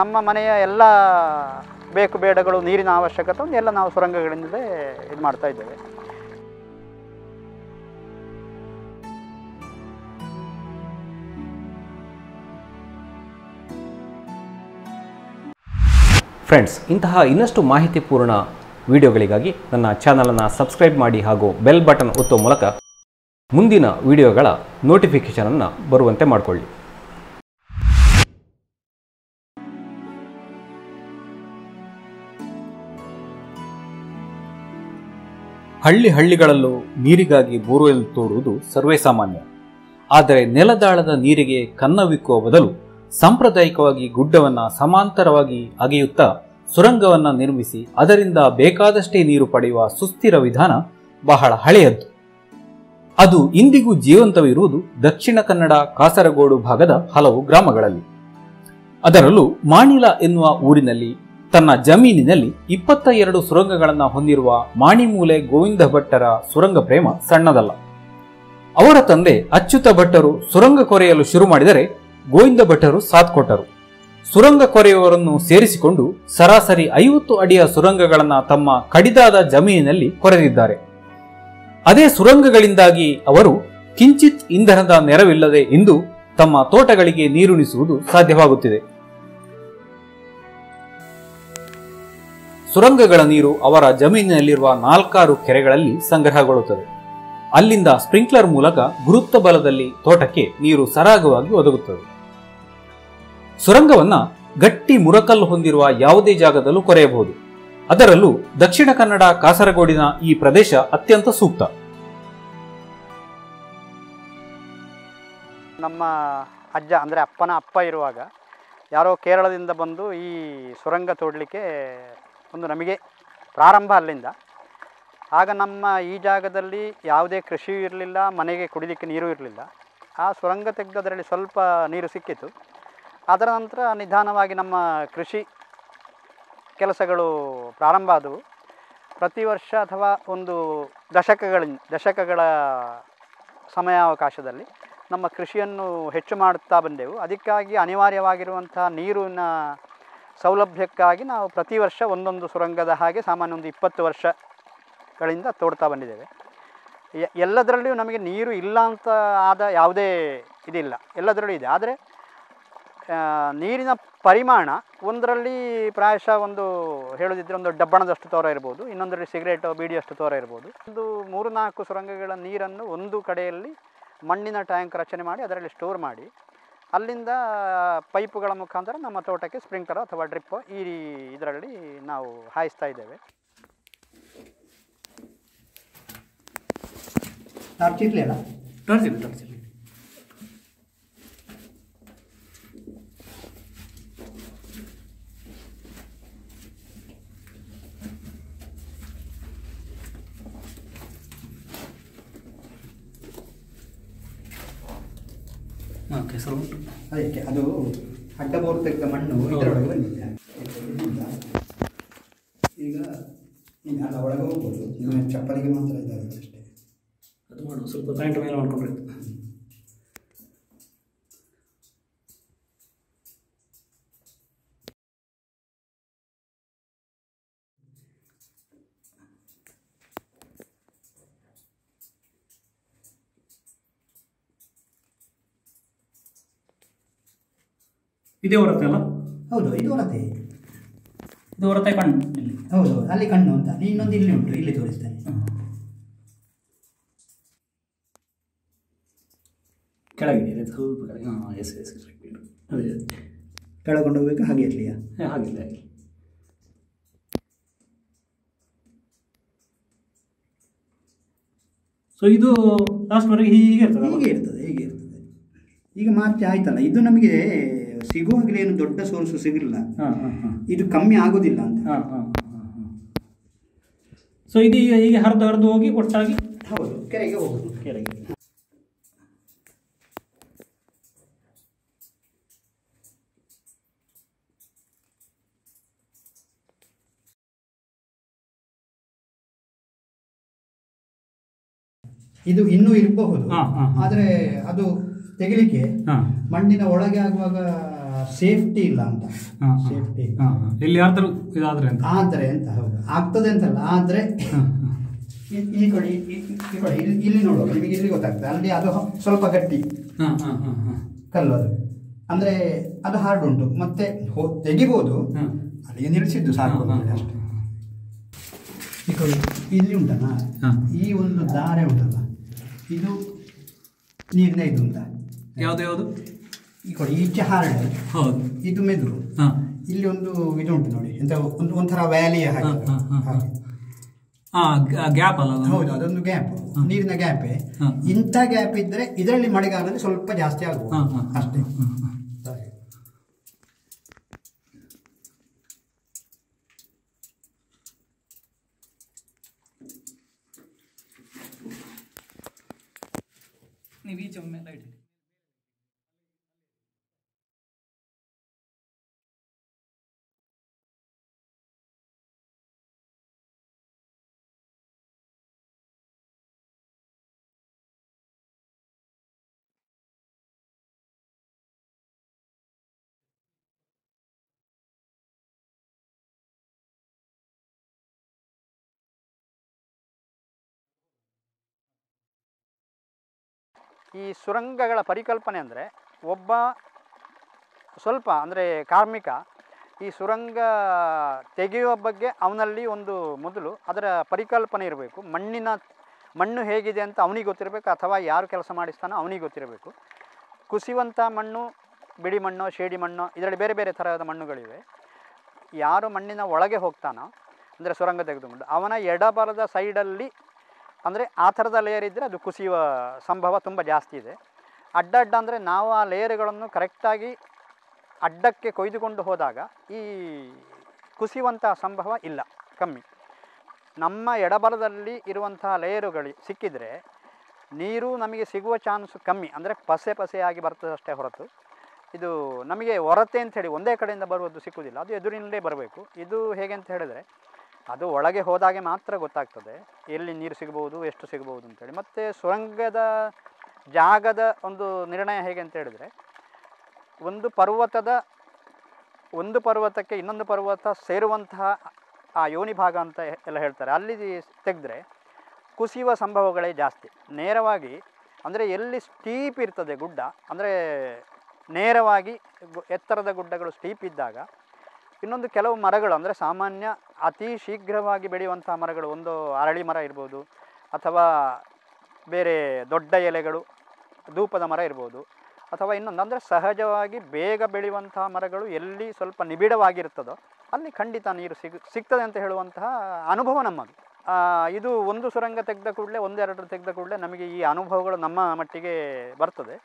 ನಮ್ಮ ಮನೆಯ ಎಲ್ಲ ಬೇಕು ಬೇಡಗಳು ನೀರಿನ ಅವಶ್ಯಕತೆ ಒಂದೆಲ್ಲ ನಾವು ಸುರಂಗಗಳಿಂದಲೇ ಇದು ಮಾಡ್ತಾ ಇದ್ದೇವೆ. ಫ್ರೆಂಡ್ಸ್, ಇಂತಹ ಇನ್ನಷ್ಟು ಮಾಹಿತಿಪೂರ್ಣ ವಿಡಿಯೋಗಳಿಗಾಗಿ ನನ್ನ ಚಾನಲನ್ನು ಸಬ್ಸ್ಕ್ರೈಬ್ ಮಾಡಿ ಹಾಗೂ ಬೆಲ್ ಬಟನ್ ಒತ್ತುವ ಮೂಲಕ ಮುಂದಿನ ವಿಡಿಯೋಗಳ ನೋಟಿಫಿಕೇಶನನ್ನು ಬರುವಂತೆ ಮಾಡಿಕೊಳ್ಳಿ. ಹಳ್ಳಿ ಹಳ್ಳಿಗಳಲ್ಲೂ ನೀರಿಗಾಗಿ ಬೋರ್ವೆಲ್ ತೋಡುವುದು ಸರ್ವೇ ಸಾಮಾನ್ಯ. ಆದರೆ ನೆಲದಾಳದ ನೀರಿಗೆ ಕನ್ನವಿಕ್ಕುವ ಬದಲು ಸಾಂಪ್ರದಾಯಿಕವಾಗಿ ಗುಡ್ಡವನ್ನು ಸಮಾಂತರವಾಗಿ ಅಗೆಯುತ್ತಾ ಸುರಂಗವನ್ನು ನಿರ್ಮಿಸಿ ಅದರಿಂದ ಬೇಕಾದಷ್ಟೇ ನೀರು ಪಡೆಯುವ ಸುಸ್ಥಿರ ವಿಧಾನ ಬಹಳ ಹಳೆಯದ್ದು. ಅದು ಇಂದಿಗೂ ಜೀವಂತವಿರುವುದು ದಕ್ಷಿಣ ಕನ್ನಡ ಕಾಸರಗೋಡು ಭಾಗದ ಹಲವು ಗ್ರಾಮಗಳಲ್ಲಿ. ಅದರಲ್ಲೂ ಮಾಣಿಲ ಎನ್ನುವ ಊರಿನಲ್ಲಿ ತನ್ನ ಜಮೀನಿನಲ್ಲಿ 22 ಸುರಂಗಗಳನ್ನು ಹೊಂದಿರುವ ಮಾಣಿಮೂಲೆ ಗೋವಿಂದ ಭಟ್ಟರ ಸುರಂಗ ಪ್ರೇಮ ಸಣ್ಣದಲ್ಲ. ಅವರ ತಂದೆ ಅಚ್ಯುತ ಭಟ್ಟರು ಸುರಂಗ ಕೊರೆಯಲು ಶುರು ಮಾಡಿದರೆ ಗೋವಿಂದ ಭಟ್ಟರು ಸಾಥ್ ಕೊಟ್ಟರು. ಸುರಂಗ ಕೊರೆಯುವವರನ್ನು ಸೇರಿಸಿಕೊಂಡು ಸರಾಸರಿ 50 ಅಡಿಯ ಸುರಂಗಗಳನ್ನು ತಮ್ಮ ಕಡಿದಾದ ಜಮೀನಿನಲ್ಲಿ ಕೊರೆದಿದ್ದಾರೆ. ಅದೇ ಸುರಂಗಗಳಿಂದಾಗಿ ಅವರು ಕಿಂಚಿತ್ ಇಂಧನದ ನೆರವಿಲ್ಲದೆ ಇಂದು ತಮ್ಮ ತೋಟಗಳಿಗೆ ನೀರುಣಿಸುವುದು ಸಾಧ್ಯವಾಗುತ್ತಿದೆ. ಸುರಂಗಗಳ ನೀರು ಅವರ ಜಮೀನಿನಲ್ಲಿರುವ 4 ಕೆರೆಗಳಲ್ಲಿ ಸಂಗ್ರಹಗೊಳ್ಳುತ್ತದೆ. ಅಲ್ಲಿಂದ ಸ್ಪ್ರಿಂಕ್ಲರ್ ಮೂಲಕ ಗುರುತ್ವ ಬಲದಲ್ಲಿ ತೋಟಕ್ಕೆ ನೀರು ಸರಾಗವಾಗಿ ಒದಗುತ್ತದೆ. ಸುರಂಗವನ್ನು ಗಟ್ಟಿ ಮುರಕಲ್ಲು ಹೊಂದಿರುವ ಯಾವುದೇ ಜಾಗದಲ್ಲೂ ಕೊರೆಯಬಹುದು. ಅದರಲ್ಲೂ ದಕ್ಷಿಣ ಕನ್ನಡ ಕಾಸರಗೋಡಿನ ಈ ಪ್ರದೇಶ ಅತ್ಯಂತ ಸೂಕ್ತ. ನಮ್ಮ ಅಜ್ಜ ಅಂದರೆ ಅಪ್ಪನ ಅಪ್ಪ ಇರುವಾಗ ಯಾರೋ ಕೇರಳದಿಂದ ಬಂದು ಈ ಸುರಂಗ ತೋಡಲಿಕ್ಕೆ ಒಂದು ನಮಗೆ ಪ್ರಾರಂಭ ಅಲ್ಲಿಂದ. ಆಗ ನಮ್ಮ ಈ ಜಾಗದಲ್ಲಿ ಯಾವುದೇ ಕೃಷಿಯೂ ಇರಲಿಲ್ಲ, ಮನೆಗೆ ಕುಡಿಲಿಕ್ಕೆ ನೀರು ಇರಲಿಲ್ಲ. ಆ ಸುರಂಗ ತೆಗೆದು ಅದರಲ್ಲಿ ಸ್ವಲ್ಪ ನೀರು ಸಿಕ್ಕಿತು. ಅದರ ನಂತರ ನಿಧಾನವಾಗಿ ನಮ್ಮ ಕೃಷಿ ಕೆಲಸಗಳು ಪ್ರಾರಂಭ ಆದವು. ಪ್ರತಿ ವರ್ಷ ಅಥವಾ ಒಂದು ದಶಕಗಳ ಸಮಯಾವಕಾಶದಲ್ಲಿ ನಮ್ಮ ಕೃಷಿಯನ್ನು ಹೆಚ್ಚು ಮಾಡುತ್ತಾ ಬಂದೆವು. ಅದಕ್ಕಾಗಿ ಅನಿವಾರ್ಯವಾಗಿರುವಂಥ ನೀರಿನ ಸೌಲಭ್ಯಕ್ಕಾಗಿ ನಾವು ಪ್ರತಿ ವರ್ಷ ಒಂದೊಂದು ಸುರಂಗದ ಹಾಗೆ ಸಾಮಾನ್ಯ ಒಂದು 20 ವರ್ಷಗಳಿಂದ ತೋಡ್ತಾ ಬಂದಿದ್ದೇವೆ. ಎಲ್ಲದರಲ್ಲಿಯೂ ನಮಗೆ ನೀರು ಇಲ್ಲ ಅಂತ ಆದ ಯಾವುದೇ ಇದಿಲ್ಲ, ಎಲ್ಲದರಲ್ಲೂ ಇದೆ. ಆದರೆ ನೀರಿನ ಪರಿಮಾಣ ಒಂದರಲ್ಲಿ ಪ್ರಾಯಶಃ ಒಂದು ಹೇಳೋದಿದ್ದರೆ ಒಂದು ಡಬ್ಬಣದಷ್ಟು ತೋರ ಇರ್ಬೋದು, ಇನ್ನೊಂದರಲ್ಲಿ ಸಿಗರೇಟು ಬೀಡಿಯಷ್ಟು ತೋರ ಇರ್ಬೋದು. ಒಂದು 3-4 ಸುರಂಗಗಳ ನೀರನ್ನು ಒಂದು ಕಡೆಯಲ್ಲಿ ಮಣ್ಣಿನ ಟ್ಯಾಂಕ್ ರಚನೆ ಮಾಡಿ ಅದರಲ್ಲಿ ಸ್ಟೋರ್ ಮಾಡಿ ಅಲ್ಲಿಂದ ಪೈಪುಗಳ ಮುಖಾಂತರ ನಮ್ಮ ತೋಟಕ್ಕೆ ಸ್ಪ್ರಿಂಕ್ಲರ್ ಅಥವಾ ಡ್ರಿಪ್ ಇದರಲ್ಲಿ ನಾವು ಹಾಯಿಸ್ತಾ ಇದ್ದೇವೆ. ಕೆಸರು ಉಂಟು, ಅದಕ್ಕೆ ಅದು ಅಡ್ಡ ಬೋರು ತೆಗೆದ ಮಣ್ಣು ಇದರೊಳಗೆ ಬಂದಿದೆ. ಈಗ ನೀನು ಅಲ್ಲ ಒಳಗೆ ಹೋಗ್ಬೋದು, ನಿಮ್ಮ ಚಪ್ಪಲಿಗೆ ಮಾತ್ರ ಇದ್ದಾರೆ ಅಷ್ಟೇ. ಅದು ಮಾಡು ಸ್ವಲ್ಪ ಪ್ಯಾಂಟ್ ಮೇಲೆ ಮಾಡಿಕೊಂಡ್ರೆ ಇದೇ ಹೊರತೆ ಅಲ್ಲ? ಹೌದು, ಇದು ಹೊರತೆ. ಇದು ಹೊರತೆ ಕಣ್ಣು ಇಲ್ಲಿ. ಹೌದು, ಅಲ್ಲಿ ಕಣ್ಣು ಅಂತ ಇನ್ನೊಂದು ಇಲ್ಲಿ ಉಂಟು, ಇಲ್ಲಿ ತೋರಿಸ್ತಾನೆ. ಕೆಳಗಿದೆ ಸ್ವಲ್ಪ ಕೆಳಗೆ. ಹಾಂ, ಎಸ್ ಎಸ್ ಅದೇ ಕೆಳಗೊಂಡು ಹೋಗ್ಬೇಕು. ಹಾಗೆ ಇರಲಿಯಾ? ಹಾಗಿಲ್ಲ, ಹಾಗೆ ಸೊ ಇದು ಲಾಸ್ಟ್ವರೆಗೆ ಹೀಗೆ ಇರ್ತದೆ, ಹೀಗೆ ಇರ್ತದೆ, ಹೀಗೆ ಇರ್ತದೆ. ಈಗ ಮಾರ್ಚ್ ಆಯ್ತಲ್ಲ, ಇದು ನಮಗೆ ಸಿಗುವಾಗಲೇ ಏನು ದೊಡ್ಡ ಸೋರ್ಸು ಸಿಗಿಲ್ಲ, ಇದು ಕಮ್ಮಿ ಆಗೋದಿಲ್ಲ ಅಂತ. ಸೊ ಇದು ಈಗ ಹೀಗೆ ಹರಿದು ಹರಿದು ಹೋಗಿ ಒಟ್ಟಾಗಿ ಹೌದು ಕೆರೆಗೆ ಹೋಗೋದು. ಕೆರೆಗೆ ಇದು ಇನ್ನೂ ಇರಬಹುದು, ಆದರೆ ಅದು ತೆಗಿಲಿಕ್ಕೆ ಮಣ್ಣಿನ ಒಳಗೆ ಆಗುವಾಗ ಸೇಫ್ಟಿ ಇಲ್ಲ ಅಂತ ಸೇಫ್ಟಿ ಇಲ್ಲಿ ಯಾರ್ದರೂ ಇದಾದ್ರೆ ಅಂತ ಆದ್ರೆ ಅಂತ ಹೌದು ಆಗ್ತದೆ ಅಂತಲ್ಲ ಆದ್ರೆ ಈ ಕಡೆ ಇಲ್ಲಿ ನೋಡು ನಿಮಗೆ ಇಲ್ಲಿ ಗೊತ್ತಾಗ್ತದೆ ಅಲ್ಲಿ ಅದು ಸ್ವಲ್ಪ ಗಟ್ಟಿ ಕಲ್ಲು ಅದು ಅಂದ್ರೆ ಅದು ಹಾರ್ಡ್ ಉಂಟು ಮತ್ತೆ ತೆಗಿಬಹುದು ಅಲ್ಲಿಗೆ ನಿಲ್ಲಿಸಿದ್ದು ಸಾಕು ಅಷ್ಟೇ ಈ ಕಡೆ ಇಲ್ಲಿ ಉಂಟಲ್ಲ ಈ ಒಂದು ದಾರೆ ಉಂಟಲ್ಲ ಇದು ನೀರಿನ ಇದು ಅಂತ ಯಾವುದು ಯಾವುದು ಈಚೆ ಹಾರ್ಡ್ ಹೌದು ಇದು ಮೆದುಳು ಇಲ್ಲಿ ಒಂದು ಇದು ಉಂಟು ನೋಡಿ ಎಂತ ಒಂಥರ ವ್ಯಾಲಿಯ ಹಾಗೆ ಗ್ಯಾಪ್ ಅಲ್ಲ ಹೌದು ಅದೊಂದು ಗ್ಯಾಪ್ ನೀರಿನ ಗ್ಯಾಪೇ ಇಂಥ ಗ್ಯಾಪ್ ಇದ್ರೆ ಇದರಲ್ಲಿ ಮಳೆಗಾಲದಲ್ಲಿ ಸ್ವಲ್ಪ ಜಾಸ್ತಿ ಆಗುತ್ತೆ ಅಷ್ಟೇ ನೀವು ಈ ಜೊಮ್ಮೆ ಲೈಟ್ ಈ ಸುರಂಗಗಳ ಪರಿಕಲ್ಪನೆ ಅಂದರೆ ಒಬ್ಬ ಸ್ವಲ್ಪ ಅಂದರೆ ಕಾರ್ಮಿಕ ಈ ಸುರಂಗ ತೆಗೆಯುವ ಬಗ್ಗೆ ಅವನಲ್ಲಿ ಒಂದು ಮೊದಲು ಅದರ ಪರಿಕಲ್ಪನೆ ಇರಬೇಕು ಮಣ್ಣು ಹೇಗಿದೆ ಅಂತ ಅವನಿಗೆ ಗೊತ್ತಿರಬೇಕು ಅಥವಾ ಯಾರು ಕೆಲಸ ಮಾಡಿಸ್ತಾನೋ ಅವನಿಗೆ ಗೊತ್ತಿರಬೇಕು ಕುಸಿಯುವಂಥ ಮಣ್ಣು ಬಿಡಿ ಮಣ್ಣು ಶೇಡಿ ಮಣ್ಣು ಇದರಲ್ಲಿ ಬೇರೆ ಬೇರೆ ಥರದ ಮಣ್ಣುಗಳಿವೆ ಯಾರು ಮಣ್ಣಿನ ಒಳಗೆ ಹೋಗ್ತಾನೋ ಅಂದರೆ ಸುರಂಗ ತೆಗೆದುಕೊಂಡು ಅವನ ಎಡಬಲದ ಸೈಡಲ್ಲಿ ಅಂದರೆ ಆ ಥರದ ಲೇಯರ್ ಇದ್ದರೆ ಅದು ಕುಸಿಯುವ ಸಂಭವ ತುಂಬ ಜಾಸ್ತಿ ಇದೆ ಅಡ್ಡ ಅಂದರೆ ನಾವು ಆ ಲೇಯರ್ಗಳನ್ನು ಕರೆಕ್ಟಾಗಿ ಅಡ್ಡಕ್ಕೆ ಕೊಯ್ದುಕೊಂಡು ಹೋದಾಗ ಈ ಕುಸಿಯುವಂತಹ ಸಂಭವ ಇಲ್ಲ ಕಮ್ಮಿ ನಮ್ಮ ಎಡಬಲದಲ್ಲಿ ಇರುವಂತಹ ಲೇಯರುಗಳು ಸಿಕ್ಕಿದರೆ ನೀರು ನಮಗೆ ಸಿಗುವ ಚಾನ್ಸ್ ಕಮ್ಮಿ ಅಂದರೆ ಪಸೆ ಪಸೆಯಾಗಿ ಬರ್ತದಷ್ಟೇ ಹೊರತು ಇದು ನಮಗೆ ಹೊರತೆ ಅಂಥೇಳಿ ಒಂದೇ ಕಡೆಯಿಂದ ಬರುವುದು ಸಿಕ್ಕುವುದಿಲ್ಲ ಅದು ಎದುರಿನಲ್ಲೇ ಬರಬೇಕು ಇದು ಹೇಗೆ ಅಂತ ಹೇಳಿದರೆ ಅದು ಒಳಗೆ ಹೋದಾಗೆ ಮಾತ್ರ ಗೊತ್ತಾಗ್ತದೆ ಎಲ್ಲಿ ನೀರು ಸಿಗ್ಬೋದು ಎಷ್ಟು ಸಿಗ್ಬೋದು ಅಂತೇಳಿ ಮತ್ತು ಸುರಂಗದ ಜಾಗದ ಒಂದು ನಿರ್ಣಯ ಹೇಗೆ ಅಂತ ಹೇಳಿದರೆ ಒಂದು ಪರ್ವತಕ್ಕೆ ಇನ್ನೊಂದು ಪರ್ವತ ಸೇರುವಂತಹ ಆ ಯೋನಿ ಭಾಗ ಅಂತ ಎಲ್ಲ ಹೇಳ್ತಾರೆ ಅಲ್ಲಿ ತೆಗೆದ್ರೆ ಕುಸಿಯುವ ಸಂಭವಗಳೇ ಜಾಸ್ತಿ ನೇರವಾಗಿ ಅಂದರೆ ಎಲ್ಲಿ ಸ್ಟೀಪ್ ಇರ್ತದೆ ಗುಡ್ಡ ಅಂದರೆ ನೇರವಾಗಿ ಎತ್ತರದ ಗುಡ್ಡಗಳು ಸ್ಟೀಪ್ ಇದ್ದಾಗ ಇನ್ನೊಂದು ಕೆಲವು ಮರಗಳು ಅಂದರೆ ಸಾಮಾನ್ಯ ಅತಿ ಶೀಘ್ರವಾಗಿ ಬೆಳೆಯುವಂಥ ಮರಗಳು ಒಂದು ಅರಳಿ ಮರ ಇರ್ಬೋದು ಅಥವಾ ಬೇರೆ ದೊಡ್ಡ ಎಲೆಗಳು ಧೂಪದ ಮರ ಇರ್ಬೋದು ಅಥವಾ ಇನ್ನೊಂದು ಅಂದರೆ ಸಹಜವಾಗಿ ಬೇಗ ಬೆಳೆಯುವಂಥ ಮರಗಳು ಎಲ್ಲಿ ಸ್ವಲ್ಪ ನಿಬಿಡವಾಗಿರ್ತದೋ ಅಲ್ಲಿ ಖಂಡಿತ ನೀರು ಸಿಗ್ತದೆ ಅಂತ ಹೇಳುವಂತಹ ಅನುಭವ ನಮ್ಮದು ಇದು ಒಂದು ಸುರಂಗ ತೆಗೆದ ಕೂಡಲೇ ಒಂದೆರಡು ತೆಗೆದ ಕೂಡಲೇ ನಮಗೆ ಈ ಅನುಭವಗಳು ನಮ್ಮ ಮಟ್ಟಿಗೆ ಬರ್ತದೆ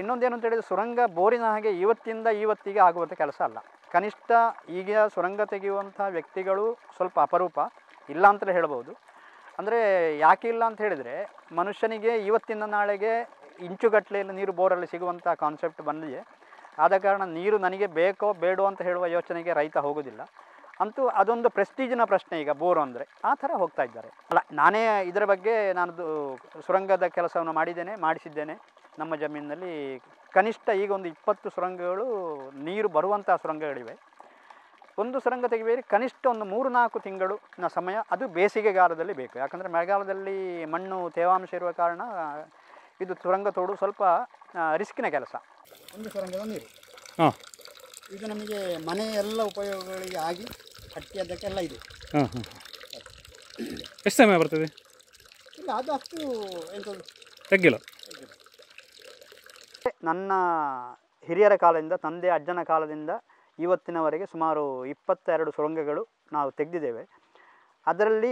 ಇನ್ನೊಂದೇನು ಅಂತ ಹೇಳಿದರೆ ಸುರಂಗ ಬೋರಿನ ಹಾಗೆ ಇವತ್ತಿಂದ ಇವತ್ತಿಗೆ ಆಗುವಂಥ ಕೆಲಸ ಅಲ್ಲ ಕನಿಷ್ಠ ಈಗ ಸುರಂಗ ತೆಗೆಯುವಂಥ ವ್ಯಕ್ತಿಗಳು ಸ್ವಲ್ಪ ಅಪರೂಪ ಇಲ್ಲ ಅಂತಲೇ ಹೇಳ್ಬೋದು ಅಂದರೆ ಯಾಕಿಲ್ಲ ಅಂತ ಹೇಳಿದರೆ ಮನುಷ್ಯನಿಗೆ ಇವತ್ತಿನ ನಾಳೆಗೆ ಇಂಚುಗಟ್ಟಲೆಯಲ್ಲಿ ನೀರು ಬೋರಲ್ಲಿ ಸಿಗುವಂಥ ಕಾನ್ಸೆಪ್ಟ್ ಬಂದಿದೆ ಆದ ಕಾರಣ ನೀರು ನನಗೆ ಬೇಕೋ ಬೇಡೋ ಅಂತ ಹೇಳುವ ಯೋಚನೆಗೆ ರೈತ ಹೋಗೋದಿಲ್ಲ ಅಂತೂ ಅದೊಂದು ಪ್ರೆಸ್ಟೀಜಿನ ಪ್ರಶ್ನೆ ಈಗ ಬೋರು ಅಂದರೆ ಆ ಥರ ಹೋಗ್ತಾ ಇದ್ದಾರೆ ಅಲ್ಲ ನಾನೇ ಇದರ ಬಗ್ಗೆ ನಾನದು ಸುರಂಗದ ಕೆಲಸವನ್ನು ಮಾಡಿಸಿದ್ದೇನೆ ನಮ್ಮ ಜಮೀನಿನಲ್ಲಿ ಕನಿಷ್ಠ ಈಗ ಒಂದು 20 ಸುರಂಗಗಳು ನೀರು ಬರುವಂಥ ಸುರಂಗಗಳಿವೆ ಒಂದು ಸುರಂಗ ತೆಗೆಯುವಲ್ಲಿ ಕನಿಷ್ಠ ಒಂದು 3-4 ತಿಂಗಳಿನ ಸಮಯ ಅದು ಬೇಸಿಗೆಗಾಲದಲ್ಲಿ ಬೇಕು ಯಾಕಂದರೆ ಮಳೆಗಾಲದಲ್ಲಿ ಮಣ್ಣು ತೇವಾಂಶ ಇರುವ ಕಾರಣ ಇದು ಸುರಂಗ ತೋಡು ಸ್ವಲ್ಪ ರಿಸ್ಕಿನ ಕೆಲಸ ಒಂದು ಸುರಂಗದ ನೀರು ಹಾಂ ಇದು ನಮಗೆ ಮನೆಯೆಲ್ಲ ಉಪಯೋಗಗಳಿಗೆ ಆಗಿ ಹಟ್ಟಿ ಅದಕ್ಕೆಲ್ಲ ಇದೆ ಹಾಂ ಹಾಂ ಎಷ್ಟು ಸಮಯ ಬರ್ತದೆ ಇಲ್ಲ ಅದು ಅಷ್ಟು ಎಂಥದ್ದು ತೆಗಿಲ್ಲ ನನ್ನ ಹಿರಿಯರ ಕಾಲದಿಂದ ತಂದೆ ಅಜ್ಜನ ಕಾಲದಿಂದ ಇವತ್ತಿನವರೆಗೆ ಸುಮಾರು 22 ಸುರಂಗಗಳು ನಾವು ತೆಗೆದಿದ್ದೇವೆ ಅದರಲ್ಲಿ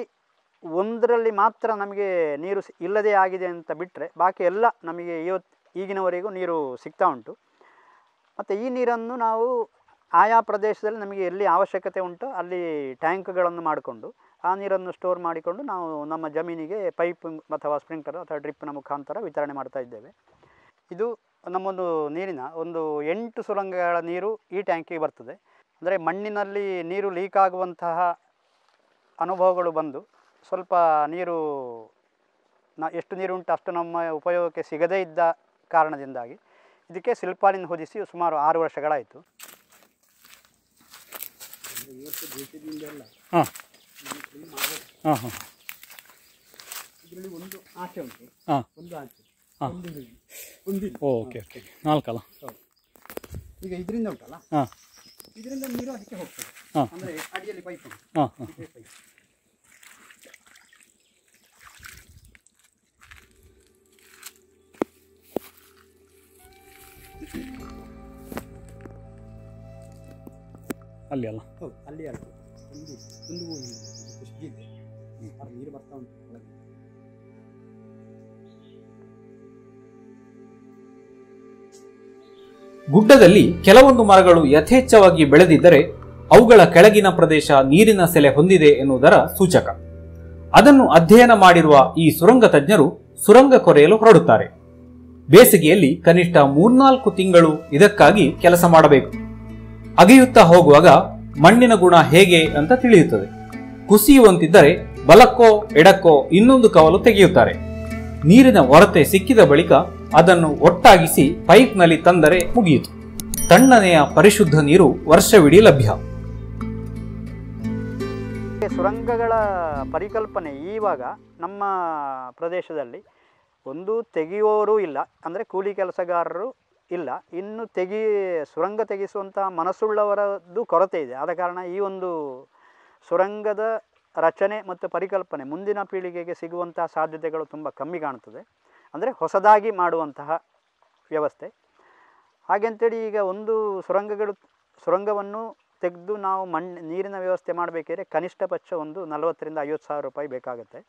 ಒಂದರಲ್ಲಿ ಮಾತ್ರ ನಮಗೆ ನೀರು ಇಲ್ಲದೇ ಆಗಿದೆ ಅಂತ ಬಿಟ್ಟರೆ ಬಾಕಿ ಎಲ್ಲ ನಮಗೆ ಈಗಿನವರೆಗೂ ನೀರು ಸಿಗ್ತಾ ಉಂಟು ಮತ್ತು ಈ ನೀರನ್ನು ನಾವು ಆಯಾ ಪ್ರದೇಶದಲ್ಲಿ ನಮಗೆ ಎಲ್ಲಿ ಅವಶ್ಯಕತೆ ಉಂಟು ಅಲ್ಲಿ ಟ್ಯಾಂಕ್ಗಳನ್ನು ಮಾಡಿಕೊಂಡು ಆ ನೀರನ್ನು ಸ್ಟೋರ್ ಮಾಡಿಕೊಂಡು ನಾವು ನಮ್ಮ ಜಮೀನಿಗೆ ಪೈಪ್ ಅಥವಾ ಸ್ಪ್ರಿಂಕ್ಲರ್ ಅಥವಾ ಡ್ರಿಪ್ನ ಮುಖಾಂತರ ವಿತರಣೆ ಮಾಡ್ತಾ ಇದ್ದೇವೆ ಇದು ನಮ್ಮೊಂದು ನೀರಿನ ಒಂದು 8 ಸುರಂಗಗಳ ನೀರು ಈ ಟ್ಯಾಂಕಿಗೆ ಬರ್ತದೆ ಅಂದರೆ ಮಣ್ಣಿನಲ್ಲಿ ನೀರು ಲೀಕ್ ಆಗುವಂತಹ ಅನುಭವಗಳು ಬಂದು ಸ್ವಲ್ಪ ನೀರು ಎಷ್ಟು ನೀರು ಉಂಟು ಅಷ್ಟು ನಮ್ಮ ಉಪಯೋಗಕ್ಕೆ ಸಿಗದೇ ಇದ್ದ ಕಾರಣದಿಂದಾಗಿ ಇದಕ್ಕೆ ಶಿಲ್ಪಾನಿಂದ ಹೊದಿಸಿ ಸುಮಾರು 6 ವರ್ಷಗಳಾಯಿತು. ಹಾಂ ಹಾಂ ಹಾಂ ಇದರಲ್ಲಿ ಒಂದು ಆಚೆ ಉಂಟು. ಹಾಂ ಒಂದು ಆಚೆ ಒಂದು ಒಂದು ಓಕೆ ಓಕೆ ನಾಲ್ಕಲ್ಲ. ಈಗ ಇದರಿಂದ ಉಂಟಲ್ಲ. ಹಾಂ ಇದರಿಂದ ನೀರು ಅದಕ್ಕೆ ಹೋಗ್ತದೆ. ಅಂದ್ರೆ ಅಡಿಯಲ್ಲಿ ಪೈಪ್ ಉಂಟು. ಹಾಂ ಹಾಂ ಅಲ್ಲಿ ಅಲ್ಲ. ಹೌದು ಅಲ್ಲಿ ಅಲ್ಲ. ಒಂದು ಒಂದು ಖುಷಿ ಇದೆ. ಆ ನೀರು ಬರ್ತಾ ಉಂಟು. ಗುಡ್ಡದಲ್ಲಿ ಕೆಲವೊಂದು ಮರಗಳು ಯಥೇಚ್ಛವಾಗಿ ಬೆಳೆದಿದ್ದರೆ ಅವುಗಳ ಕೆಳಗಿನ ಪ್ರದೇಶ ನೀರಿನ ಸೆಲೆ ಹೊಂದಿದೆ ಎನ್ನುವುದರ ಸೂಚಕ. ಅದನ್ನು ಅಧ್ಯಯನ ಮಾಡಿರುವ ಈ ಸುರಂಗ ತಜ್ಞರು ಸುರಂಗ ಕೊರೆಯಲು ಹೊರಡುತ್ತಾರೆ. ಬೇಸಿಗೆಯಲ್ಲಿ ಕನಿಷ್ಠ 3-4 ತಿಂಗಳು ಇದಕ್ಕಾಗಿ ಕೆಲಸ ಮಾಡಬೇಕು. ಅಗೆಯುತ್ತಾ ಹೋಗುವಾಗ ಮಣ್ಣಿನ ಗುಣ ಹೇಗೆ ಅಂತ ತಿಳಿಯುತ್ತದೆ. ಕುಸಿಯುವಂತಿದ್ದರೆ ಬಲಕ್ಕೋ ಎಡಕ್ಕೋ ಇನ್ನೊಂದು ಕವಲು ತೆಗೆಯುತ್ತಾರೆ. ನೀರಿನ ಹೊರತೆ ಸಿಕ್ಕಿದ ಬಳಿಕ ಅದನ್ನು ಒಟ್ಟಾಗಿಸಿ ಪೈಪ್ನಲ್ಲಿ ತಂದರೆ ಮುಗಿಯಿತು. ತಣ್ಣನೆಯ ಪರಿಶುದ್ಧ ನೀರು ವರ್ಷವಿಡೀ ಲಭ್ಯ. ಸುರಂಗಗಳ ಪರಿಕಲ್ಪನೆ ಈವಾಗ ನಮ್ಮ ಪ್ರದೇಶದಲ್ಲಿ ಒಂದು ತೆಗೆಯೋರು ಇಲ್ಲ, ಅಂದರೆ ಕೂಲಿ ಕೆಲಸಗಾರರು ಇಲ್ಲ. ಇನ್ನು ಸುರಂಗ ತೆಗೆಸುವಂಥ ಮನಸ್ಸುಳ್ಳವರದ್ದು ಕೊರತೆ ಇದೆ. ಆದ ಕಾರಣ ಈ ಒಂದು ಸುರಂಗದ ರಚನೆ ಮತ್ತು ಪರಿಕಲ್ಪನೆ ಮುಂದಿನ ಪೀಳಿಗೆಗೆ ಸಿಗುವಂಥ ಸಾಧ್ಯತೆಗಳು ತುಂಬ ಕಮ್ಮಿ ಕಾಣುತ್ತದೆ. ಅಂದರೆ ಹೊಸದಾಗಿ ಮಾಡುವಂತಹ ವ್ಯವಸ್ಥೆ. ಹಾಗೆಂತೇಳಿ ಈಗ ಒಂದು ಸುರಂಗವನ್ನು ತೆಗೆದು ನಾವು ನೀರಿನ ವ್ಯವಸ್ಥೆ ಮಾಡಬೇಕಾದ್ರೆ ಕನಿಷ್ಠ ಪಕ್ಷ ಒಂದು 40-50 ಸಾವಿರ ರೂಪಾಯಿ ಬೇಕಾಗುತ್ತೆ.